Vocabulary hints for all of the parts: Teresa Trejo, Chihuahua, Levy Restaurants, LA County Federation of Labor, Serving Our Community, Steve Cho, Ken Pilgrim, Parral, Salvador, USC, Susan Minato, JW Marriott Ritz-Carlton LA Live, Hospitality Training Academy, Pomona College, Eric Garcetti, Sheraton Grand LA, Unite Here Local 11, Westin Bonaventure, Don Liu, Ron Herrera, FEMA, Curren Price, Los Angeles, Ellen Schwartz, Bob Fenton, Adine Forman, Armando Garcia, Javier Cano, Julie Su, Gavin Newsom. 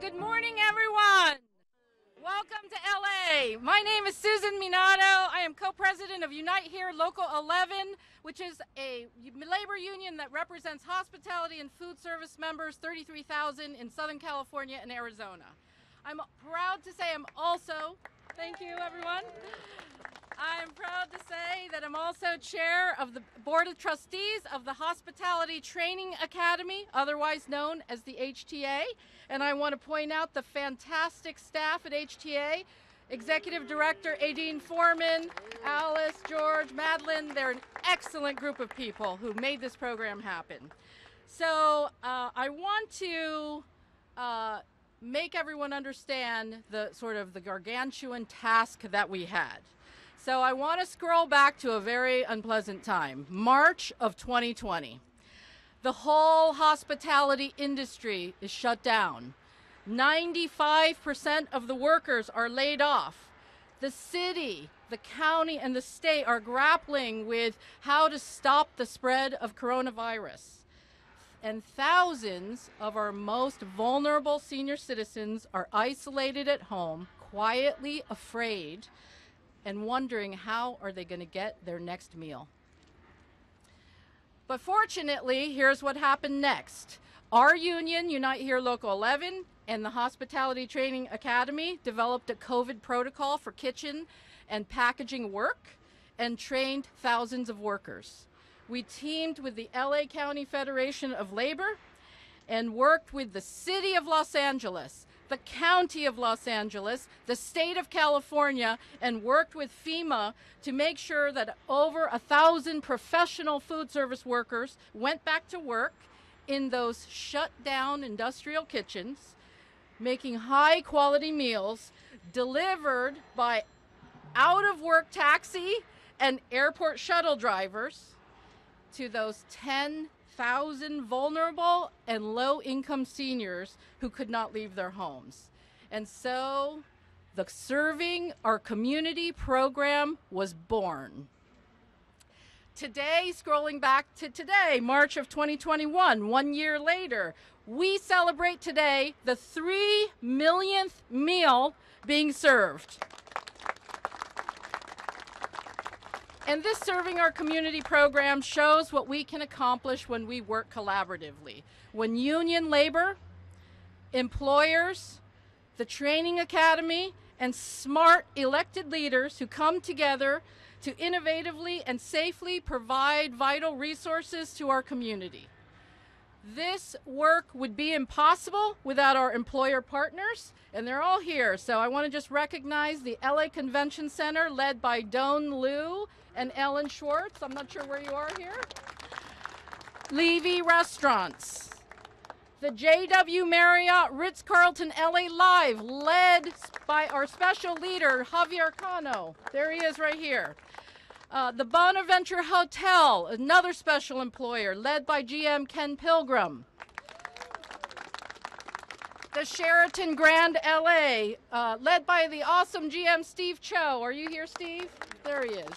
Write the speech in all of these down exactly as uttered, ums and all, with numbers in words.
Good morning, everyone. Welcome to L A. My name is Susan Minato. I am co-president of Unite Here Local eleven, which is a labor union that represents hospitality and food service members, thirty-three thousand in Southern California and Arizona. I'm proud to say I'm also, thank you everyone, I'm proud to say that I'm also chair of the Board of Trustees of the Hospitality Training Academy, otherwise known as the H T A. And I want to point out the fantastic staff at H T A, Executive Director Adine Forman, Alice, George, Madeline. They're an excellent group of people who made this program happen. So uh, I want to uh, make everyone understand the sort of the gargantuan task that we had. So I want to scroll back to a very unpleasant time, March of twenty twenty. The whole hospitality industry is shut down. ninety-five percent of the workers are laid off. The city, the county, and the state are grappling with how to stop the spread of coronavirus. And thousands of our most vulnerable senior citizens are isolated at home, quietly afraid, and wondering how are they going to get their next meal. But fortunately, here's what happened next. Our union, Unite Here Local eleven, and the Hospitality Training Academy developed a COVID protocol for kitchen and packaging work and trained thousands of workers. We teamed with the L A County Federation of Labor and worked with the City of Los Angeles, the County of Los Angeles, the State of California, and worked with FEMA to make sure that over a thousand professional food service workers went back to work in those shut down industrial kitchens, making high quality meals delivered by out of work taxi and airport shuttle drivers to those ten thousand vulnerable and low-income seniors who could not leave their homes. And so the Serving Our Community program was born. Today, scrolling back to today, March of twenty twenty-one, one year later, we celebrate today the three millionth meal being served. And this Serving Our Community program shows what we can accomplish when we work collaboratively. When union labor, employers, the training academy, and smart elected leaders who come together to innovatively and safely provide vital resources to our community. This work would be impossible without our employer partners, and they're all here. So I want to just recognize the L A Convention Center, led by Don Liu and Ellen Schwartz. I'm not sure where you are here. Levy Restaurants, the J W Marriott Ritz-Carlton L A Live, led by our special leader, Javier Cano. There he is right here. Uh, the Bonaventure Hotel, another special employer, led by G M Ken Pilgrim. The Sheraton Grand L A, uh, led by the awesome G M Steve Cho. Are you here, Steve? There he is.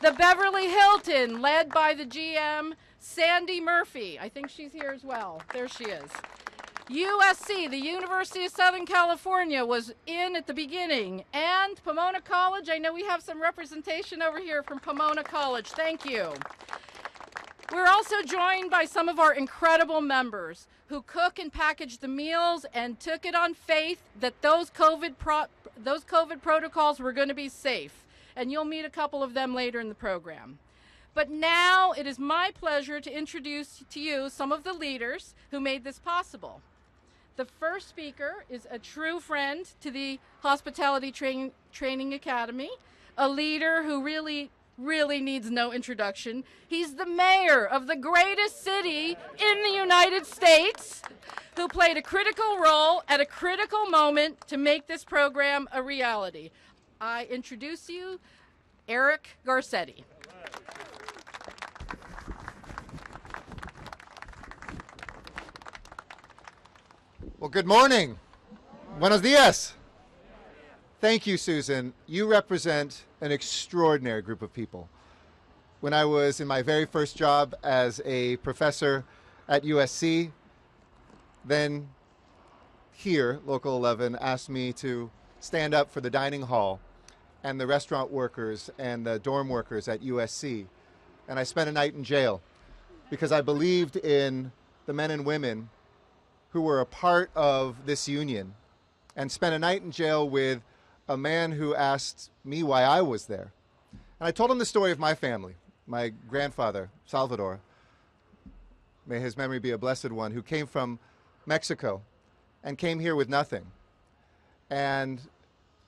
The Beverly Hilton, led by the G M Sandy Murphy. I think she's here as well. There she is. U S C, the University of Southern California, was in at the beginning, and Pomona College. I know we have some representation over here from Pomona College. Thank you. We're also joined by some of our incredible members who cook and package the meals and took it on faith that those COVID, pro those COVID protocols were going to be safe, and you'll meet a couple of them later in the program. But now it is my pleasure to introduce to you some of the leaders who made this possible. The first speaker is a true friend to the Hospitality Train, Training Academy, a leader who really, really needs no introduction. He's the mayor of the greatest city in the United States, who played a critical role at a critical moment to make this program a reality. I introduce you, Eric Garcetti. Well, good morning. Buenos dias. Thank you, Susan. You represent an extraordinary group of people. When I was in my very first job as a professor at U S C, then Here Local eleven asked me to stand up for the dining hall and the restaurant workers and the dorm workers at U S C. And I spent a night in jail because I believed in the men and women who were a part of this union, and spent a night in jail with a man who asked me why I was there. And I told him the story of my family, my grandfather, Salvador, may his memory be a blessed one, who came from Mexico and came here with nothing and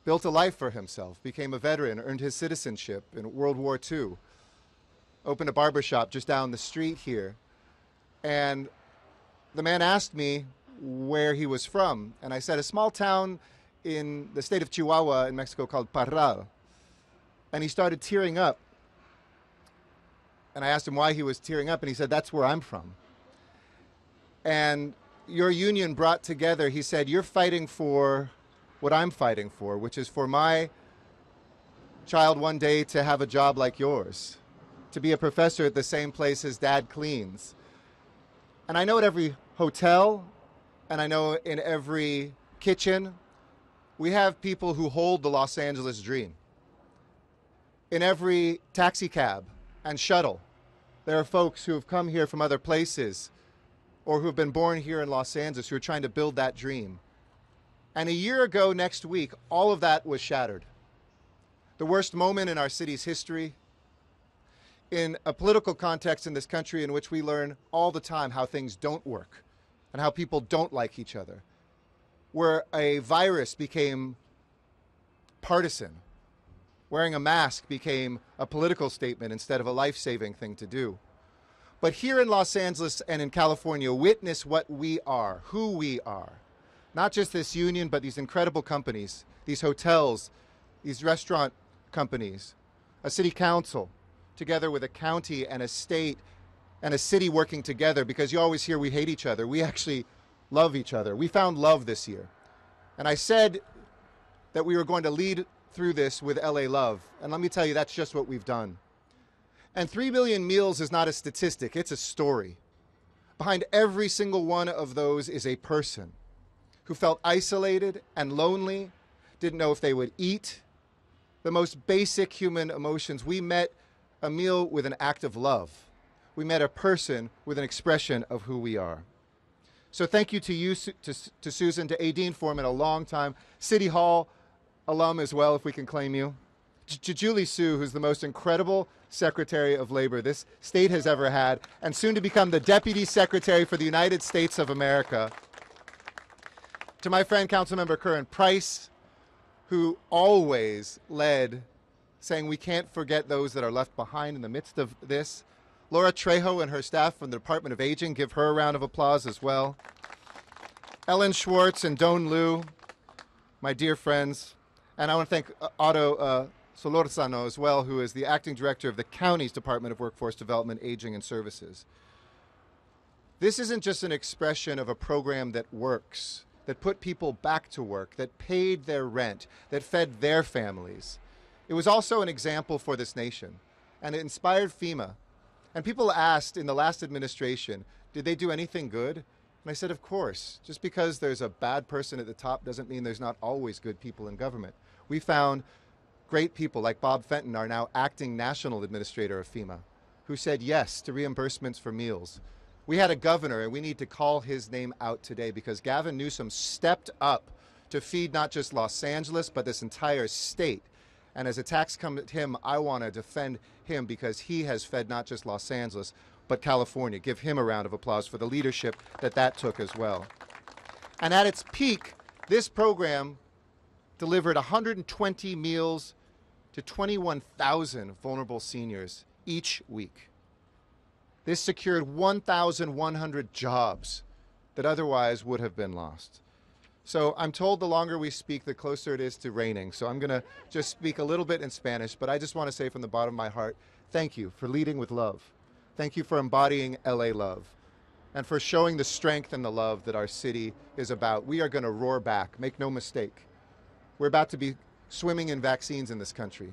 built a life for himself, became a veteran, earned his citizenship in World War Two, opened a barbershop just down the street here. And the man asked me where he was from, and I said a small town in the state of Chihuahua in Mexico called Parral. And he started tearing up, and I asked him why he was tearing up, and he said, that's where I'm from. And your union brought together, he said, you're fighting for what I'm fighting for, which is for my child one day to have a job like yours, to be a professor at the same place his dad cleans. And I know at every hotel, and I know in every kitchen, we have people who hold the Los Angeles dream. In every taxi cab and shuttle, there are folks who have come here from other places or who have been born here in Los Angeles who are trying to build that dream. And a year ago next week, all of that was shattered. The worst moment in our city's history, in a political context in this country in which we learn all the time how things don't work and how people don't like each other, where a virus became partisan, wearing a mask became a political statement instead of a life-saving thing to do. But here in Los Angeles and in California, witness what we are, who we are. Not just this union, but these incredible companies, these hotels, these restaurant companies, a city council, together with a county and a state and a city working together, because you always hear we hate each other. We actually love each other. We found love this year. And I said that we were going to lead through this with L A Love. And let me tell you, that's just what we've done. And three million meals is not a statistic, it's a story. Behind every single one of those is a person who felt isolated and lonely, didn't know if they would eat. The most basic human emotions. We met a meal with an act of love. We met a person with an expression of who we are. So thank you to you, to, to Susan, to Adine Forman, a long time City Hall alum as well, if we can claim you. To Julie Su, who's the most incredible Secretary of Labor this state has ever had, and soon to become the Deputy Secretary for the United States of America. To my friend, Councilmember Curren Price, who always led, saying we can't forget those that are left behind in the midst of this. Laura Trejo and her staff from the Department of Aging, give her a round of applause as well. Ellen Schwartz and Don Liu, my dear friends. And I want to thank Otto uh, Solorzano as well, who is the acting director of the county's Department of Workforce Development, Aging and Services. This isn't just an expression of a program that works, that put people back to work, that paid their rent, that fed their families. It was also an example for this nation, and it inspired FEMA. And people asked in the last administration, did they do anything good? And I said, of course. Just because there's a bad person at the top doesn't mean there's not always good people in government. We found great people like Bob Fenton, our now acting national administrator of FEMA, who said yes to reimbursements for meals. We had a governor, and we need to call his name out today, because Gavin Newsom stepped up to feed not just Los Angeles, but this entire state. And as attacks come at him, I want to defend him, because he has fed not just Los Angeles, but California. Give him a round of applause for the leadership that that took as well. And at its peak, this program delivered one hundred twenty meals to twenty-one thousand vulnerable seniors each week. This secured one thousand one hundred jobs that otherwise would have been lost. So I'm told the longer we speak, the closer it is to raining. So I'm going to just speak a little bit in Spanish, but I just want to say from the bottom of my heart, thank you for leading with love. Thank you for embodying L A Love and for showing the strength and the love that our city is about. We are going to roar back, make no mistake. We're about to be swimming in vaccines in this country.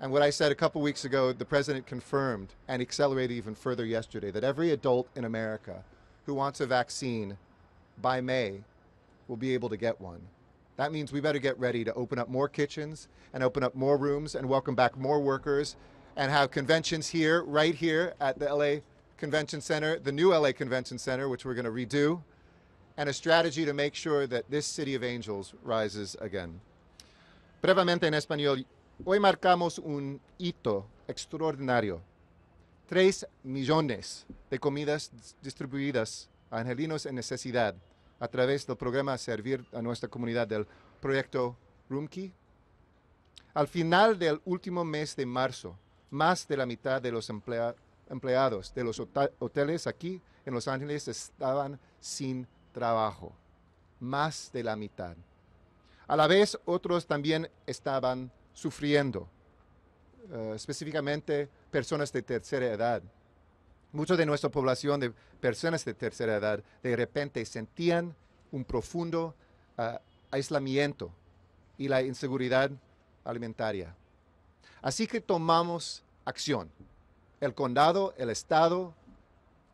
And what I said a couple weeks ago, the president confirmed and accelerated even further yesterday, that every adult in America who wants a vaccine by May will be able to get one. That means we better get ready to open up more kitchens and open up more rooms and welcome back more workers and have conventions here, right here at the L A Convention Center, the new L A Convention Center, which we're going to redo, and a strategy to make sure that this city of angels rises again. Brevemente en español, hoy marcamos un hito extraordinario. Tres millones de comidas distribuidas a angelinos en necesidad a través del programa Servir a Nuestra Comunidad del proyecto Rumkey. Al final del último mes de marzo, más de la mitad de los emplea empleados de los hoteles aquí en Los Ángeles estaban sin trabajo. Más de la mitad. A la vez, otros también estaban sufriendo, uh, específicamente personas de tercera edad. Mucha de nuestra población de personas de tercera edad de repente sentían un profundo uh, aislamiento y la inseguridad alimentaria. Así que tomamos acción. El condado, el estado,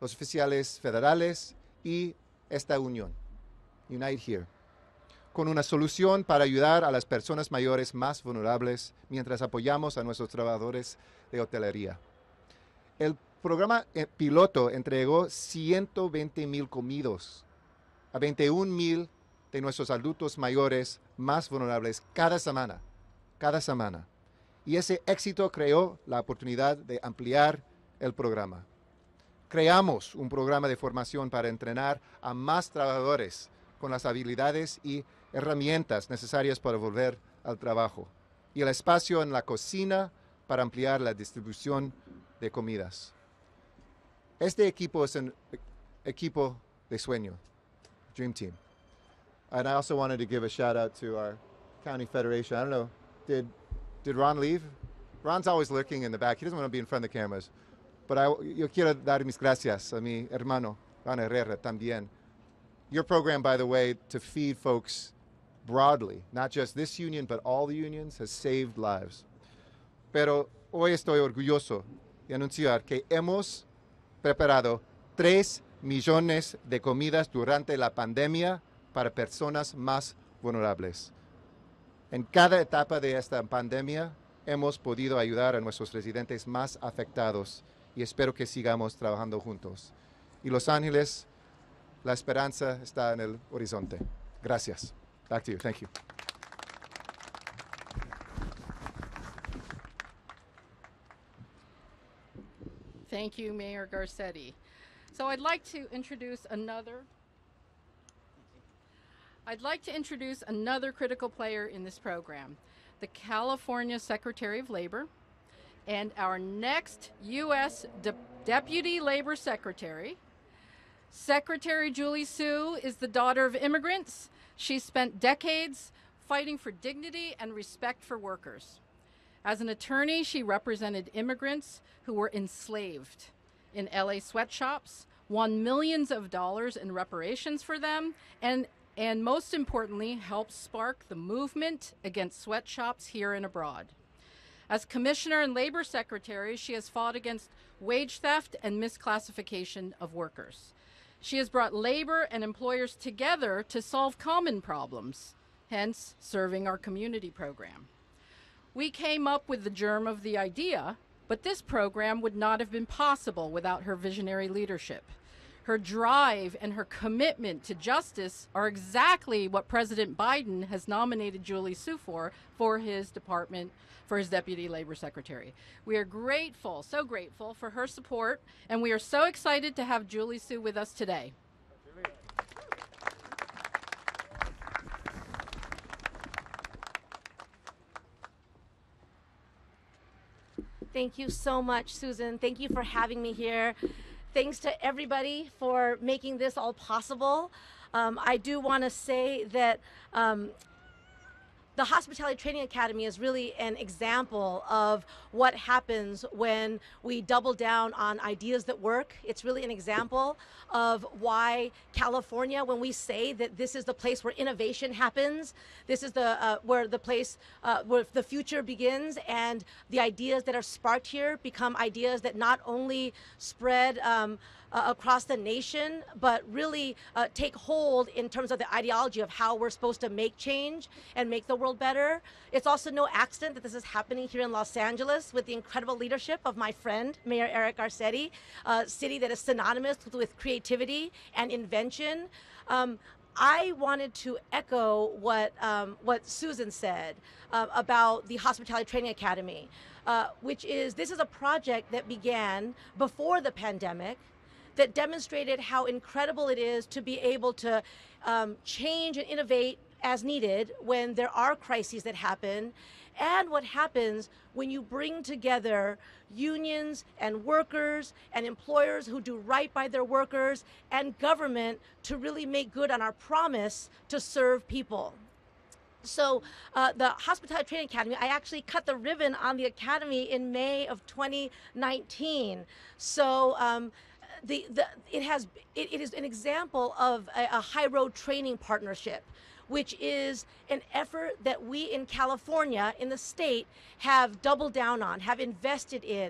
los oficiales federales y esta unión, Unite Here, con una solución para ayudar a las personas mayores más vulnerables mientras apoyamos a nuestros trabajadores de hotelería. El programa piloto entregó ciento veinte mil comidos a veintiún mil de nuestros adultos mayores más vulnerables cada semana, cada semana. Y ese éxito creó la oportunidad de ampliar el programa. Creamos un programa de formación para entrenar a más trabajadores con las habilidades y herramientas necesarias para volver al trabajo, y el espacio en la cocina para ampliar la distribución de comidas. Este equipo es un equipo de sueño, Dream Team. And I also wanted to give a shout out to our county federation. I don't know, did, did Ron leave? Ron's always lurking in the back. He doesn't want to be in front of the cameras. But I, yo quiero dar mis gracias a mi hermano, Ron Herrera, también. Your program, by the way, to feed folks broadly, not just this union, but all the unions, has saved lives. Pero hoy estoy orgulloso de anunciar que hemos preparado tres millones de comidas durante la pandemia para personas más vulnerables. En cada etapa de esta pandemia, hemos podido ayudar a nuestros residentes más afectados y espero que sigamos trabajando juntos. Y Los Ángeles, la esperanza está en el horizonte. Gracias. Back to you. Thank you. Thank you, Mayor Garcetti. So I'd like to introduce another I'd like to introduce another critical player in this program, the California Secretary of Labor and our next U S De- Deputy Labor Secretary. Secretary Julie Su is the daughter of immigrants. She spent decades fighting for dignity and respect for workers. As an attorney, she represented immigrants who were enslaved in L A sweatshops, won millions of dollars in reparations for them, and, and most importantly, helped spark the movement against sweatshops here and abroad. As Commissioner and Labor Secretary, she has fought against wage theft and misclassification of workers. She has brought labor and employers together to solve common problems, hence Serving Our Community program. We came up with the germ of the idea, but this program would not have been possible without her visionary leadership. Her drive and her commitment to justice are exactly what President Biden has nominated Julie Su for, for his department, for his Deputy Labor Secretary. We are grateful, so grateful for her support, and we are so excited to have Julie Su with us today. Thank you so much, Susan. Thank you for having me here. Thanks to everybody for making this all possible. Um, I do want to say that um, the Hospitality Training Academy is really an example of what happens when we double down on ideas that work. It's really an example of why California, when we say that this is the place where innovation happens, this is the uh, where the place uh, where the future begins, and the ideas that are sparked here become ideas that not only spread um, uh, across the nation, but really uh, take hold in terms of the ideology of how we're supposed to make change and make the world better. It's also no accident that this is happening here in Los Angeles with the incredible leadership of my friend, Mayor Eric Garcetti, a city that is synonymous with creativity and invention. Um, I wanted to echo what, um, what Susan said uh, about the Hospitality Training Academy, uh, which is, this is a project that began before the pandemic that demonstrated how incredible it is to be able to um, change and innovate as needed when there are crises that happen, and what happens when you bring together unions and workers and employers who do right by their workers and government to really make good on our promise to serve people. So uh, the Hospitality Training Academy, I actually cut the ribbon on the academy in May of twenty nineteen. So. Um, The, the, it has it, it is an example of a, a high road training partnership, which is an effort that we in California, in the state, have doubled down on, have invested in.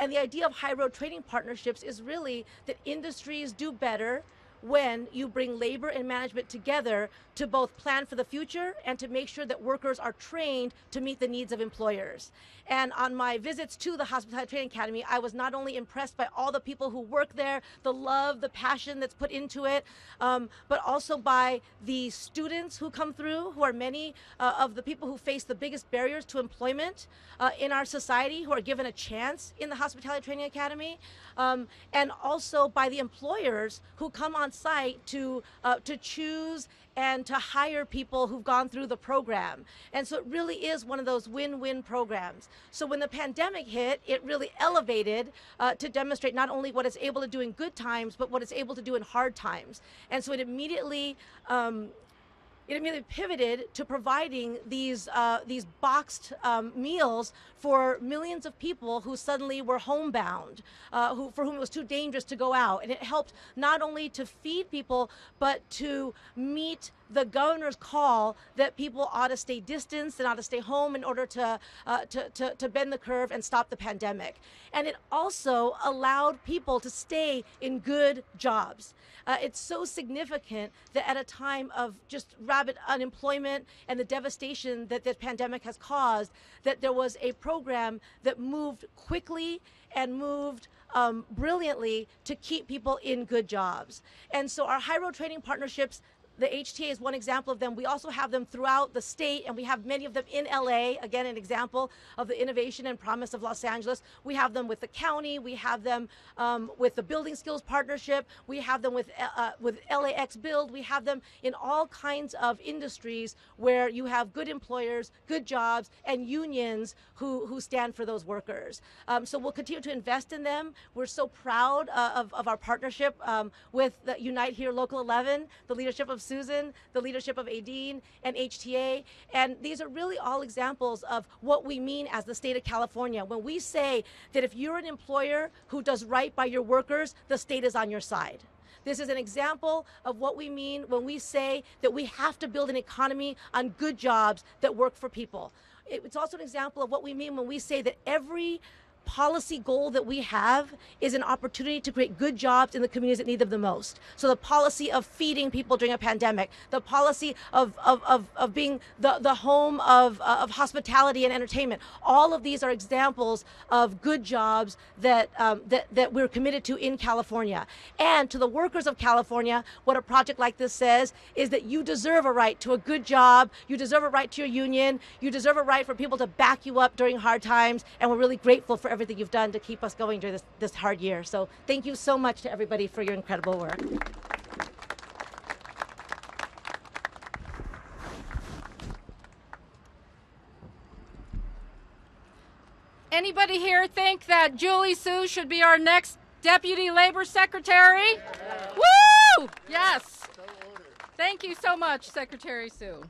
And the idea of high road training partnerships is really that industries do better when you bring labor and management together to both plan for the future and to make sure that workers are trained to meet the needs of employers. And on my visits to the Hospitality Training Academy, I was not only impressed by all the people who work there, the love, the passion that's put into it, um, but also by the students who come through, who are many uh, of the people who face the biggest barriers to employment uh, in our society, who are given a chance in the Hospitality Training Academy, um, and also by the employers who come on site to uh, to choose and to hire people who've gone through the program. And so it really is one of those win-win programs. So when the pandemic hit, it really elevated uh, to demonstrate not only what it's able to do in good times, but what it's able to do in hard times. And so it immediately um, it immediately pivoted to providing these uh, these boxed um, meals for millions of people who suddenly were homebound, uh, who, for whom it was too dangerous to go out. And it helped not only to feed people, but to meet the governor's call that people ought to stay distanced and ought to stay home in order to, uh, to, to, to bend the curve and stop the pandemic. And it also allowed people to stay in good jobs. Uh, it's so significant that at a time of just rabid unemployment and the devastation that the pandemic has caused, that there was a program that moved quickly and moved um, brilliantly to keep people in good jobs. And so our high road training partnerships, the H T A is one example of them. We also have them throughout the state, and we have many of them in L A. Again, an example of the innovation and promise of Los Angeles. We have them with the county. We have them um, with the Building Skills Partnership. We have them with uh, with L A X Build. We have them in all kinds of industries where you have good employers, good jobs, and unions who, who stand for those workers. Um, so we'll continue to invest in them. We're so proud uh, of, of our partnership um, with the Unite Here Local eleven, the leadership of Susan, the leadership of Adine and H T A, and these are really all examples of what we mean as the state of California. When we say that if you're an employer who does right by your workers, the state is on your side. This is an example of what we mean when we say that we have to build an economy on good jobs that work for people. It's also an example of what we mean when we say that every policy goal that we have is an opportunity to create good jobs in the communities that need them the most. So the policy of feeding people during a pandemic, the policy of, of, of, of being the, the home of, uh, of hospitality and entertainment, all of these are examples of good jobs that, um, that, that we're committed to in California. And to the workers of California, what a project like this says is that you deserve a right to a good job, you deserve a right to your union, you deserve a right for people to back you up during hard times, and we're really grateful for everything you've done to keep us going during this, this hard year. So thank you so much to everybody for your incredible work. Anybody here think that Julie Su should be our next Deputy Labor Secretary? Yeah. Woo! Yes. Thank you so much, Secretary Su.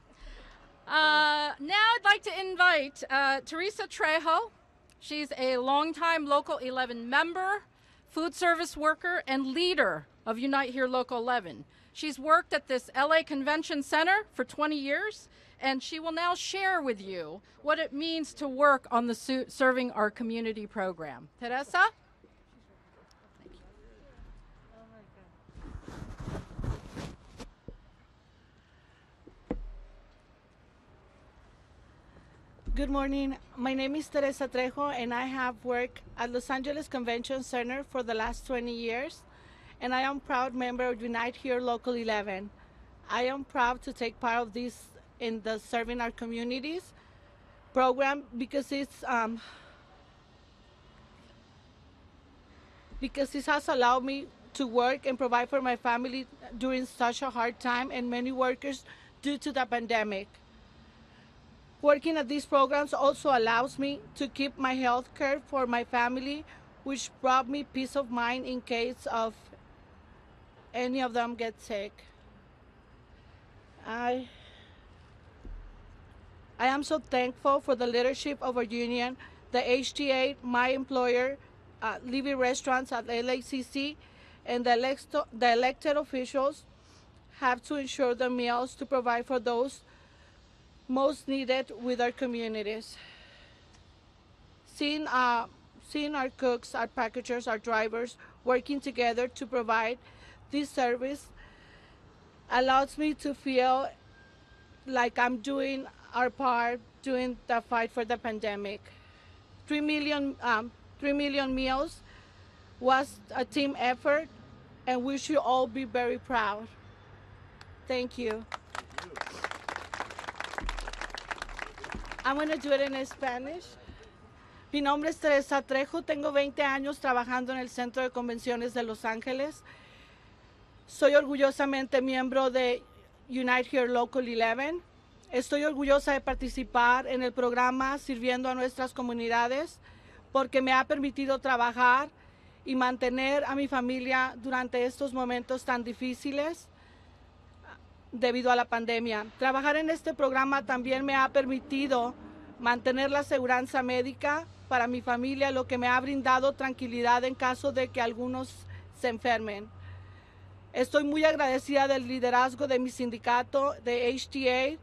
Uh, now I'd like to invite uh, Teresa Trejo. She's a longtime Local eleven member, food service worker, and leader of Unite Here Local eleven. She's worked at this L A Convention Center for twenty years, and she will now share with you what it means to work on the su- Serving Our Community program. Teresa? Good morning. My name is Teresa Trejo, and I have worked at Los Angeles Convention Center for the last twenty years, and I am a proud member of Unite Here Local eleven. I am proud to take part of this in the Serving Our Communities program because it's um, because it has allowed me to work and provide for my family during such a hard time, and many workers due to the pandemic. Working at these programs also allows me to keep my health care for my family, which brought me peace of mind in case of any of them get sick. I, I am so thankful for the leadership of our union, the H T A, my employer, uh, Levy Restaurants at L A C C, and the, electo the elected officials have to ensure the meals to provide for those most needed with our communities. Seeing, uh, seeing our cooks, our packagers, our drivers working together to provide this service allows me to feel like I'm doing our part, doing the fight for the pandemic. Three million, um, three million meals was a team effort, and we should all be very proud. Thank you. I'm going to do it in Spanish. Mi nombre es Teresa Trejo, tengo veinte años trabajando en el Centro de Convenciones de Los Ángeles. Soy orgullosamente miembro de Unite Here Local eleven. Estoy orgullosa de participar en el programa Sirviendo a Nuestras Comunidades porque me ha permitido trabajar y mantener a mi familia durante estos momentos tan difíciles debido a la pandemia. Trabajar en este programa también me ha permitido mantener la aseguranza médica para mi familia, lo que me ha brindado tranquilidad en caso de que algunos se enfermen. Estoy muy agradecida del liderazgo de mi sindicato, de H T A,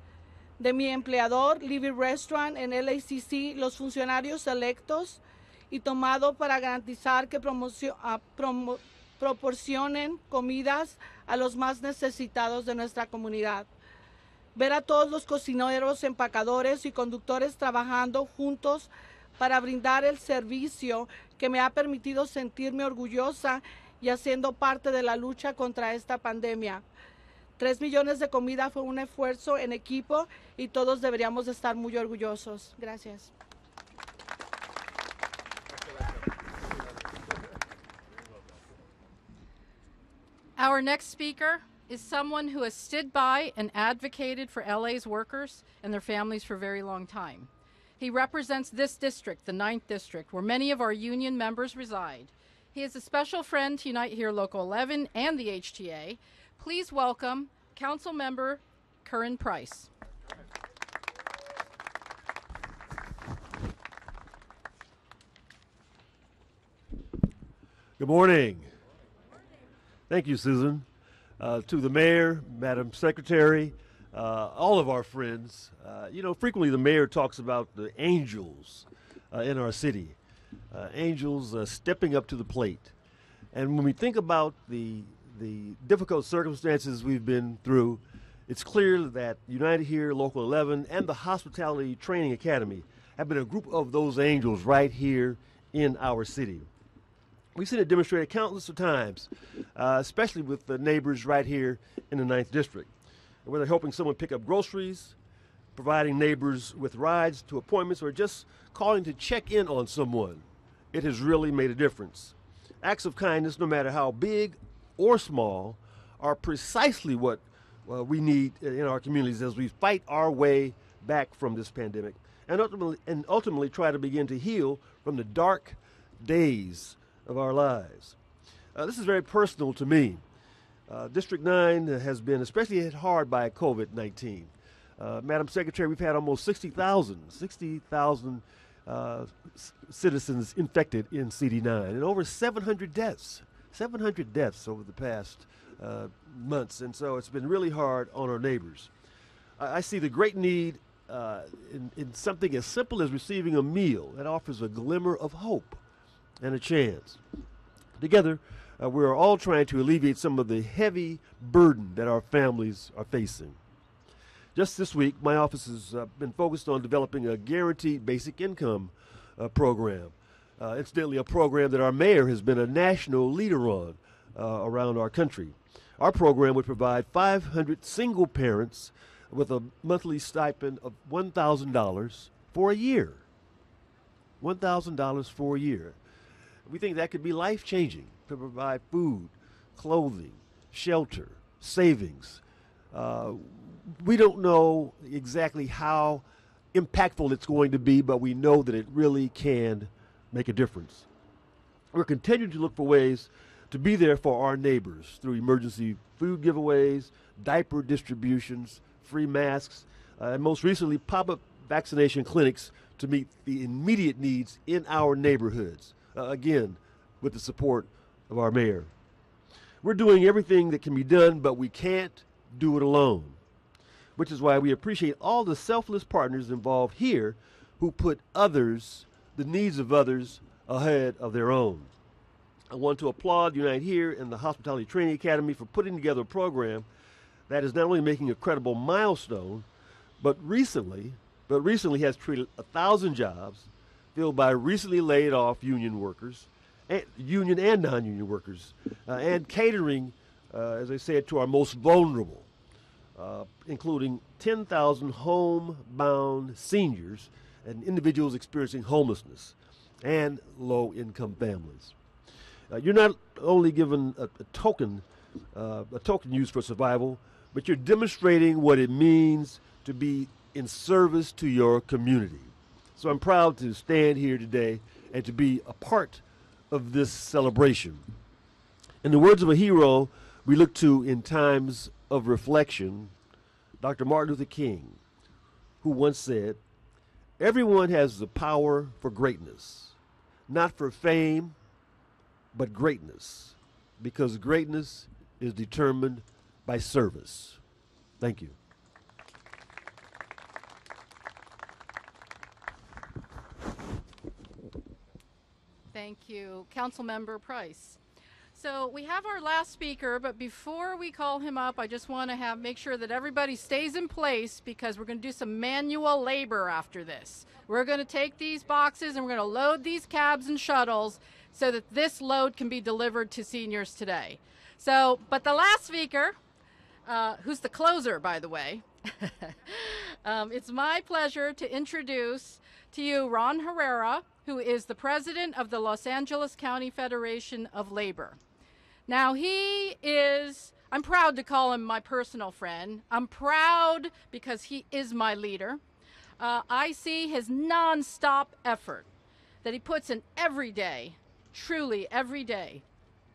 de mi empleador, Levy Restaurant en L A C C, los funcionarios electos y tomado para garantizar que promoción, uh, promo proporcionen comidas a los más necesitados de nuestra comunidad. Ver a todos los cocineros, empacadores y conductores trabajando juntos para brindar el servicio que me ha permitido sentirme orgullosa y haciendo parte de la lucha contra esta pandemia. Tres millones de comida fue un esfuerzo en equipo y todos deberíamos estar muy orgullosos. Gracias. Our next speaker is someone who has stood by and advocated for L A's workers and their families for a very long time. He represents this district, the ninth District, where many of our union members reside. He is a special friend to Unite Here Local eleven and the H T A. Please welcome Council Member Curren Price. Good morning. Thank you, Susan. Uh, to the mayor, Madam Secretary, uh, all of our friends. Uh, you know, frequently the mayor talks about the angels uh, in our city, uh, angels uh, stepping up to the plate. And when we think about the, the difficult circumstances we've been through, it's clear that Unite Here Local eleven and the Hospitality Training Academy have been a group of those angels right here in our city. We've seen it demonstrated countless of times, uh, especially with the neighbors right here in the ninth District, whether helping someone pick up groceries, providing neighbors with rides to appointments, or just calling to check in on someone. It has really made a difference. Acts of kindness, no matter how big or small, are precisely what uh, we need in our communities as we fight our way back from this pandemic and ultimately, and ultimately try to begin to heal from the dark days of our lives. Uh, this is very personal to me. Uh, District nine has been especially hit hard by COVID nineteen. Uh, Madam Secretary, we've had almost sixty thousand, sixty thousand uh, s- citizens infected in C D nine, and over seven hundred deaths, seven hundred deaths over the past uh, months. And so it's been really hard on our neighbors. I, I see the great need uh, in, in something as simple as receiving a meal that offers a glimmer of hope and a chance. Together, uh, we are all trying to alleviate some of the heavy burden that our families are facing. Just this week, my office has uh, been focused on developing a guaranteed basic income uh, program. Uh, incidentally, a program that our mayor has been a national leader on uh, around our country. Our program would provide five hundred single parents with a monthly stipend of one thousand dollars for a year. one thousand dollars for a year. We think that could be life-changing to provide food, clothing, shelter, savings. Uh, we don't know exactly how impactful it's going to be, but we know that it really can make a difference. We're continuing to look for ways to be there for our neighbors through emergency food giveaways, diaper distributions, free masks, uh, and most recently pop-up vaccination clinics to meet the immediate needs in our neighborhoods. Uh, again, with the support of our mayor. We're doing everything that can be done, but we can't do it alone, which is why we appreciate all the selfless partners involved here who put others, the needs of others, ahead of their own. I want to applaud Unite Here and the Hospitality Training Academy for putting together a program that is not only making a credible milestone, but recently, but recently has created a thousand jobs filled by recently laid off union workers, and union and non-union workers, uh, and catering, uh, as I said, to our most vulnerable, uh, including ten thousand homebound seniors and individuals experiencing homelessness and low-income families. Uh, you're not only given a, a token, uh, a token used for survival, but you're demonstrating what it means to be in service to your community. So I'm proud to stand here today and to be a part of this celebration. In the words of a hero we look to in times of reflection, Doctor Martin Luther King, who once said, "Everyone has the power for greatness, not for fame, but greatness, because greatness is determined by service." Thank you. Thank you, Councilmember Price. So we have our last speaker, but before we call him up, I just want to have make sure that everybody stays in place because we're going to do some manual labor after this. We're going to take these boxes and we're going to load these cabs and shuttles so that this load can be delivered to seniors today. So, but the last speaker, uh, who's the closer, by the way, um, it's my pleasure to introduce to you Ron Herrera, who is the president of the Los Angeles County Federation of Labor. Now he is, I'm proud to call him my personal friend. I'm proud because he is my leader. Uh, I see his nonstop effort that he puts in every day, truly every day.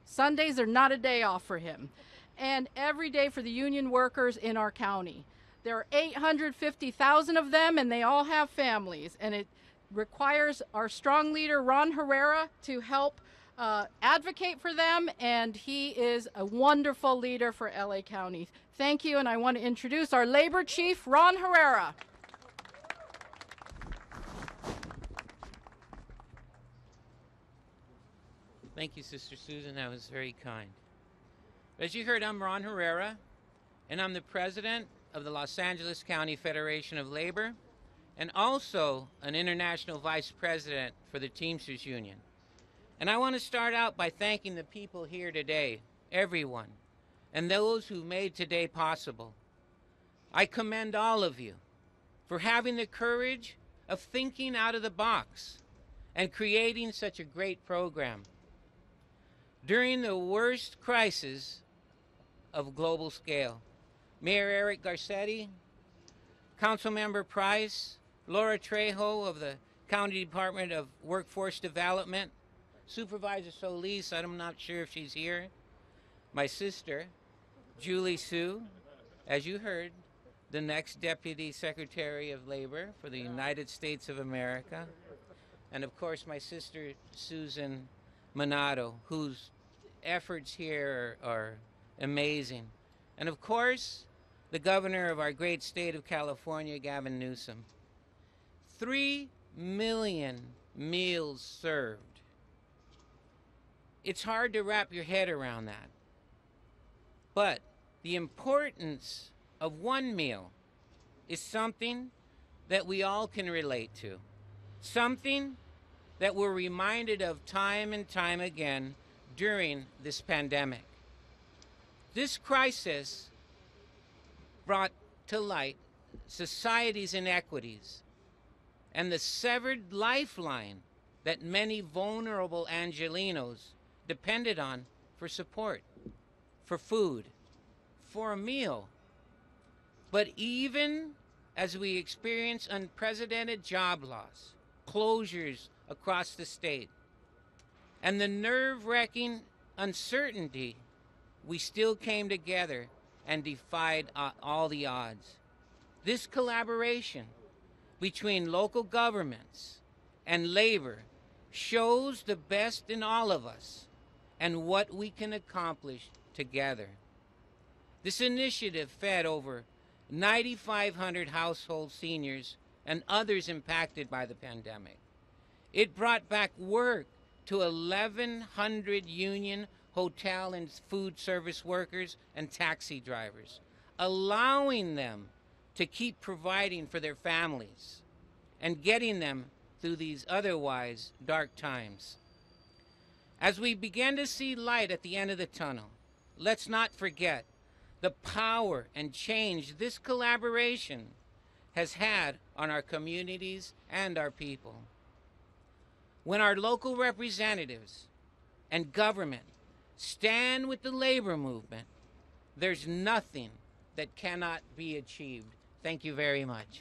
Sundays are not a day off for him. And every day for the union workers in our county. There are eight hundred fifty thousand of them and they all have families, and it requires our strong leader, Ron Herrera, to help uh, advocate for them, and he is a wonderful leader for L A County. Thank you, and I want to introduce our labor chief, Ron Herrera. Thank you, Sister Susan, that was very kind. As you heard, I'm Ron Herrera, and I'm the president of the Los Angeles County Federation of Labor, and also an international vice president for the Teamsters Union. And I want to start out by thanking the people here today, everyone, and those who made today possible. I commend all of you for having the courage of thinking out of the box and creating such a great program. During the worst crisis of global scale, Mayor Eric Garcetti, Councilmember Price, Laura Trejo of the County Department of Workforce Development, Supervisor Solis, I'm not sure if she's here, my sister, Julie Su, as you heard, the next Deputy Secretary of Labor for the United States of America, and of course my sister Susan Minato, whose efforts here are, are amazing. And of course, the governor of our great state of California, Gavin Newsom. Three million meals served. It's hard to wrap your head around that. But the importance of one meal is something that we all can relate to, something that we're reminded of time and time again during this pandemic. This crisis brought to light society's inequities and the severed lifeline that many vulnerable Angelinos depended on for support, for food, for a meal. But even as we experience unprecedented job loss, closures across the state, and the nerve-wracking uncertainty, we still came together and defied all the odds. This collaboration between local governments and labor shows the best in all of us and what we can accomplish together. This initiative fed over nine thousand five hundred household seniors and others impacted by the pandemic. It brought back work to eleven hundred union hotel and food service workers and taxi drivers, allowing them to keep providing for their families and getting them through these otherwise dark times. As we begin to see light at the end of the tunnel, let's not forget the power and change this collaboration has had on our communities and our people. When our local representatives and government stand with the labor movement, there's nothing that cannot be achieved. Thank you very much.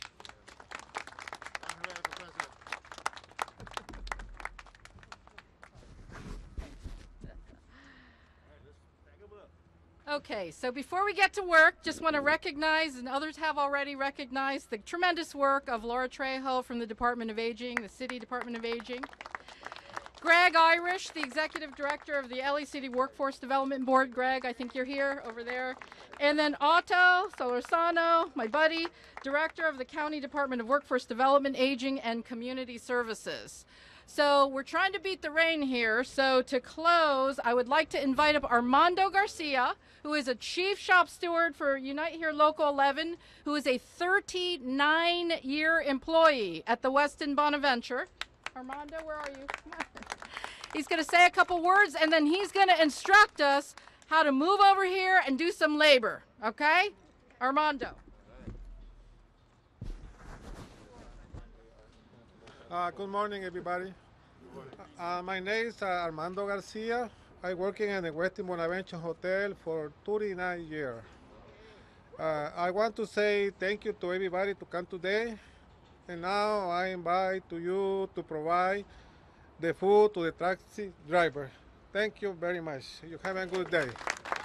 Okay, so before we get to work, just want to recognize, and others have already recognized, the tremendous work of Laura Trejo from the Department of Aging, the City Department of Aging. Greg Irish, the Executive Director of the L A City Workforce Development Board. Greg, I think you're here, over there. And then Otto Solorzano, my buddy, Director of the County Department of Workforce Development, Aging, and Community Services. So we're trying to beat the rain here. So to close, I would like to invite up Armando Garcia, who is a chief shop steward for Unite Here Local eleven, who is a thirty-nine year employee at the Westin Bonaventure. Armando, where are you? He's going to say a couple words, and then he's going to instruct us how to move over here and do some labor. Okay? Armando. Uh, good morning, everybody. Uh, my name is uh, Armando Garcia. I'm working in the Westin Bonaventure Hotel for thirty-nine years. Uh, I want to say thank you to everybody to come today. And now I invite to you to provide the food to the taxi driver. Thank you very much. You have a good day.